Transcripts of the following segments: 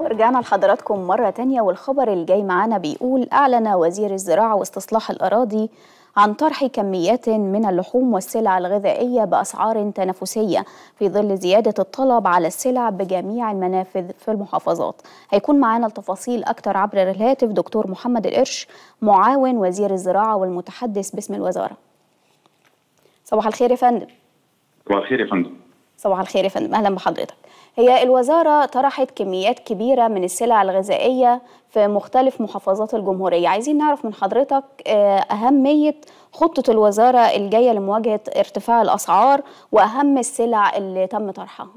ورجعنا لحضراتكم مرة تانية، والخبر اللي جاي معانا بيقول أعلن وزير الزراعة واستصلاح الأراضي عن طرح كميات من اللحوم والسلع الغذائية بأسعار تنافسية في ظل زيادة الطلب على السلع بجميع المنافذ في المحافظات. هيكون معانا التفاصيل أكتر عبر الهاتف دكتور محمد القرش، معاون وزير الزراعة والمتحدث باسم الوزارة. صباح الخير يا فندم. صباح الخير يا فندم. صباح الخير يا فندم، أهلا بحضرتك. هي الوزارة طرحت كميات كبيرة من السلع الغذائية في مختلف محافظات الجمهورية، عايزين نعرف من حضرتك أهمية خطة الوزارة الجاية لمواجهة ارتفاع الأسعار وأهم السلع اللي تم طرحها.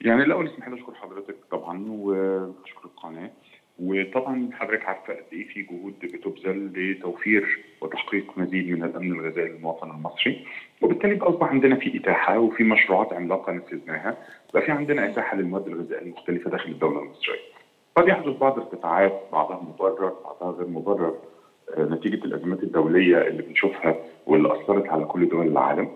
يعني الأول اسمح لي أشكر حضرتك طبعا وأشكر القناة، وطبعا حضرتك عارفة قد إيه في جهود بتبذل لتوفير وتحقيق مزيد من الأمن الغذائي للمواطن المصري، وبالتالي أصبح عندنا في إتاحة وفي مشروعات عملاقة نفذناها، بقى في عندنا إتاحة للمواد الغذائية المختلفة داخل الدولة المصرية. قد يحدث بعض القطاعات بعضها مضرر بعضها غير مضرر نتيجة الأزمات الدولية اللي بنشوفها واللي أثرت على كل دول العالم،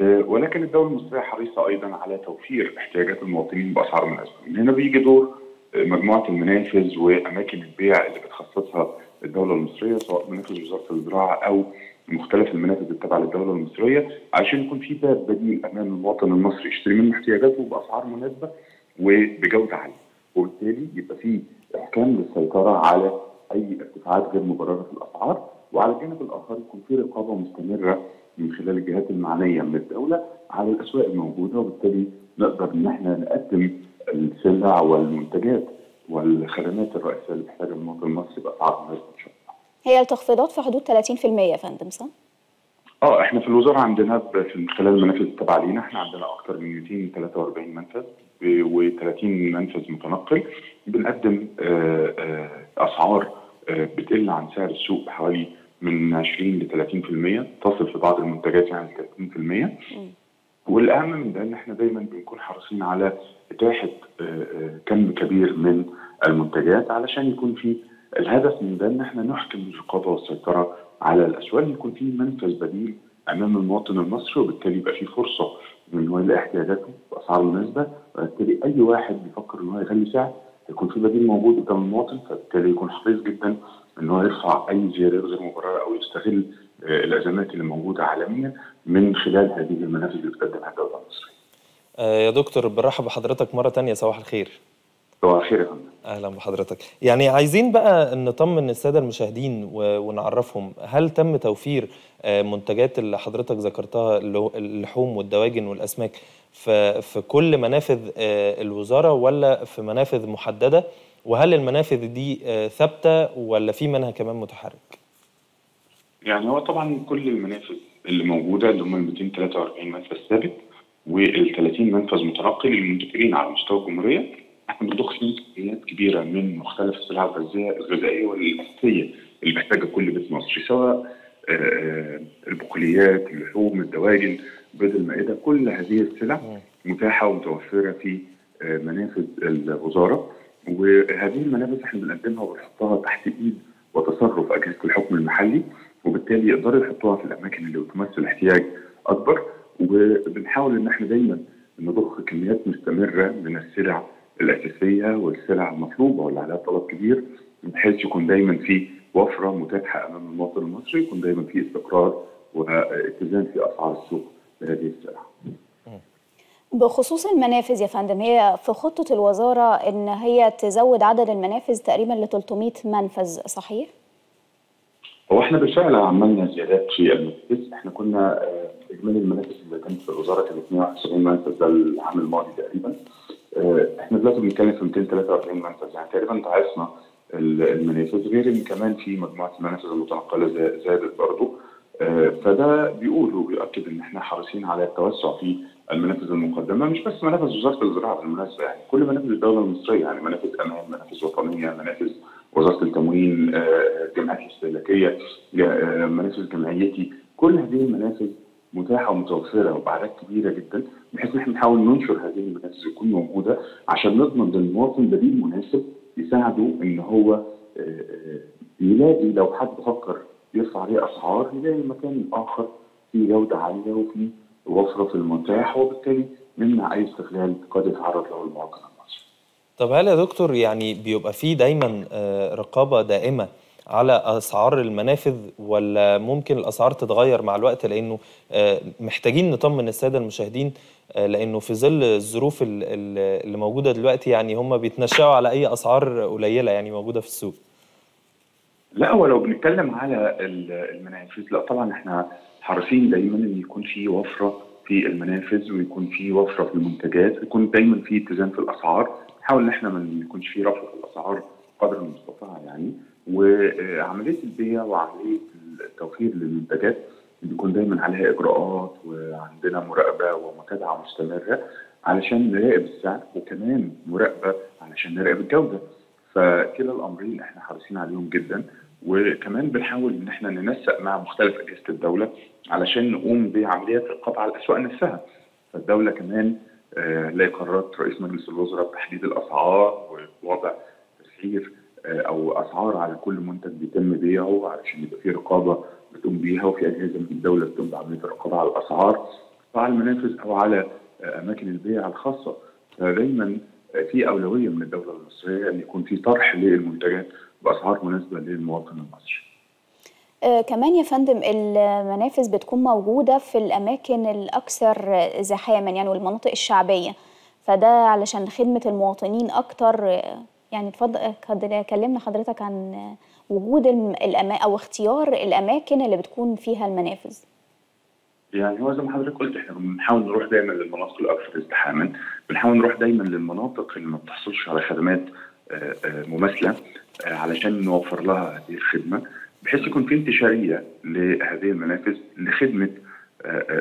ولكن الدولة المصرية حريصة أيضا على توفير احتياجات المواطنين بأسعار مناسبة. هنا بيجي دور مجموعة المنافذ وأماكن البيع اللي بتخصصها الدولة المصرية، سواء منافذ وزارة الزراعة أو مختلف المنافذ التابعة للدولة المصرية، عشان يكون في باب بديل أمام المواطن المصري يشتري منه احتياجاته بأسعار مناسبة وبجودة عالية، وبالتالي يبقى في إحكام للسيطرة على أي ارتفاعات غير مبررة في الأسعار، وعلى الجانب الآخر يكون في رقابة مستمرة من خلال الجهات المعنية من الدولة على الأسواق الموجودة، وبالتالي نقدر إن احنا نقدم السلع والمنتجات والخدمات الرئيسيه اللي بتحتاجها المواطن المصري باسعار مناسبه ان شاء الله. هي التخفيضات في حدود 30% يا فندم صح؟ احنا في الوزاره عندنا من خلال المنافذ التابعه لينا احنا عندنا اكثر من 243 منفذ و30 منفذ متنقل، بنقدم اسعار بتقل عن سعر السوق بحوالي من 20 ل 30%، تصل في بعض المنتجات يعني 30%. والاهم من ده ان احنا دايما بنكون حريصين على اتاحه كم كبير من المنتجات، علشان يكون في الهدف من ده ان احنا نحكم الرقابه والسيطره على الاسواق، يكون في منفذ بديل امام المواطن المصري، وبالتالي يبقى في فرصه ان هو يلاقي احتياجاته باسعار مناسبه، وبالتالي اي واحد بيفكر ان هو يغلي سعر يكون في بديل موجود قدام المواطن، فبالتالي يكون حريص جدا ان هو يرفع اي زياده غير مبرره او يستغل الازمات اللي موجوده عالميا من خلال هذه المنافذ اللي بتقدمها الدوله المصريه. يا دكتور بنرحب بحضرتك مره ثانيه، صباح الخير. صباح الخير يا فندم. اهلا بحضرتك. يعني عايزين بقى نطمن الساده المشاهدين ونعرفهم، هل تم توفير منتجات اللي حضرتك ذكرتها اللحوم والدواجن والاسماك في كل منافذ الوزاره ولا في منافذ محدده؟ وهل المنافذ دي ثابته ولا في منها كمان متحرك؟ يعني هو طبعا كل المنافذ اللي موجوده اللي هم ال 243 منفذ ثابت وال 30 منفذ متنقل المنتشرين على مستوى الجمهوريه، احنا بنضخ فيه كميات كبيره من مختلف السلع الغذائيه والاساسيه اللي بيحتاجها كل بيت مصري، سواء البقوليات، اللحوم، الدواجن، بيض المائده، كل هذه السلع متاحه ومتوفره في منافذ الوزاره، وهذه المنافذ احنا بنقدمها وبنحطها تحت ايد وتصرف اجهزه الحكم المحلي، وبالتالي يقدروا يحطوها في الاماكن اللي بتمثل احتياج اكبر، وبنحاول ان احنا دايما نضخ كميات مستمره من السلع الاساسيه والسلع المطلوبه واللي عليها طلب كبير، بحيث يكون دايما في وفره متاحه امام المواطن المصري، يكون دايما في استقرار واتزان في اسعار السوق لهذه السلع. بخصوص المنافذ يا فندم، هي في خطه الوزاره ان هي تزود عدد المنافذ تقريبا ل 300 منفذ صحيح؟ هو احنا بالفعل عملنا زيادات في المنافذ، احنا كنا اجمالي المنافذ اللي كانت في الوزاره كانت 191 منفذ ده العام الماضي تقريبا، احنا دلوقتي بنتكلم في 243 منفذ، يعني تقريبا ضاعفنا المنافذ، غير ان كمان في مجموعه المنافذ المتنقله زادت برضه، فده بيقول وبيؤكد ان احنا حريصين على التوسع في المنافذ المقدمه، مش بس منافذ وزاره الزراعه بالمناسبه، يعني كل منافذ الدوله المصريه، يعني منافذ امان، منافذ وطنيه، منافذ وزاره التموين، الجمعيات الاستهلاكيه، منافذ جمعيتي، كل هذه المنافذ متاحه ومتوفره وبأعداد كبيره جدا، بحيث ان احنا نحاول ننشر هذه المنافذ تكون موجوده عشان نضمن للمواطن بديل مناسب يساعده ان هو يلاقي، لو حد فكر يرفع عليه اسعار يلاقي مكان اخر في جوده عاليه وفي وفره في المتاح، وبالتالي نمنع اي استغلال قد يتعرض له المواطن المصري. طب هل يا دكتور يعني بيبقى فيه دايما رقابة دائمة على أسعار المنافذ، ولا ممكن الأسعار تتغير مع الوقت؟ لأنه محتاجين نطمن السادة المشاهدين، لأنه في ظل الظروف اللي موجودة دلوقتي يعني هم بيتنشأوا على أي أسعار قليلة يعني موجودة في السوق. لا، ولو بنتكلم على المنافذ، لا طبعا احنا حريصين دايما ان يكون في وفرة في المنافذ، ويكون في وفرة في المنتجات، ويكون دايما في اتزان في الأسعار. نحاول ان احنا ما يكونش في رفع في الأسعار قدر المستطاع يعني. وعمليه البيع وعمليه التوفير للمنتجات بيكون دايما عليها اجراءات، وعندنا مراقبه ومتابعه مستمره علشان نراقب السعر، وكمان مراقبه علشان نراقب الجوده. فكلا الامرين احنا حريصين عليهم جدا، وكمان بنحاول ان احنا ننسق مع مختلف اجهزه الدوله علشان نقوم بعمليه القبض على الاسواق نفسها. فالدوله كمان لاقي قرارات رئيس مجلس الوزراء بتحديد الاسعار ووضع تسعير او اسعار على كل منتج بيتم بيعه علشان يبقى في رقابه بتقوم بيها، وفي اجهزه من الدوله بتقوم بعمليه الرقابه على الاسعار على المنافذ او على اماكن البيع الخاصه. فدايما في اولويه من الدوله المصريه ان يكون في طرح للمنتجات باسعار مناسبه للمواطن المصري. كمان يا فندم المنافذ بتكون موجوده في الاماكن الاكثر زحاما يعني، والمناطق الشعبيه، فده علشان خدمه المواطنين اكتر يعني. اتفضل كلمنا حضرتك عن وجود او اختيار الاماكن اللي بتكون فيها المنافذ. يعني هو زي ما حضرتك قلت احنا بنحاول نروح دايما للمناطق الاكثر ازدحاما، بنحاول نروح دايما للمناطق اللي ما بتحصلش على خدمات مماثله علشان نوفر لها هذه الخدمه، بحيث يكون في انتشاريه لهذه المنافذ لخدمه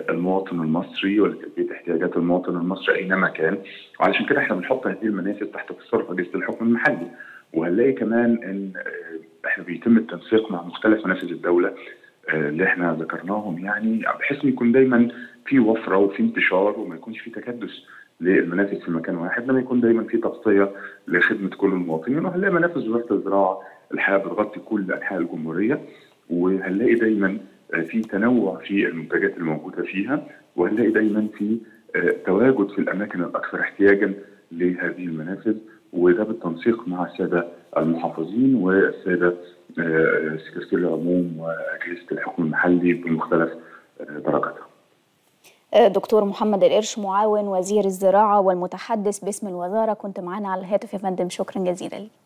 المواطن المصري ولتلبيه احتياجات المواطن المصري اينما كان. وعلشان كده احنا بنحط هذه المنافذ تحت تصرف اجهزه الحكم المحلي. وهنلاقي كمان ان احنا بيتم التنسيق مع مختلف منافذ الدوله اللي احنا ذكرناهم يعني، بحيث ان يكون دايما في وفره وفي انتشار وما يكونش في تكدس للمنافذ في مكان واحد، لما يكون دايما في تغطيه لخدمه كل المواطنين. وهنلاقي منافذ وزاره الزراعه الحقيقه بتغطي كل انحاء الجمهوريه، وهنلاقي دايما في تنوع في المنتجات الموجوده فيها، وهنلاقي دايما في تواجد في الاماكن الاكثر احتياجا لهذه المنافذ، وده بالتنسيق مع الساده المحافظين والساده سكرتير العموم واجهزه الحكم المحلي بمختلف درجاتها. دكتور محمد القرش، معاون وزير الزراعه والمتحدث باسم الوزاره، كنت معانا على الهاتف يا فندم، شكرا جزيلا.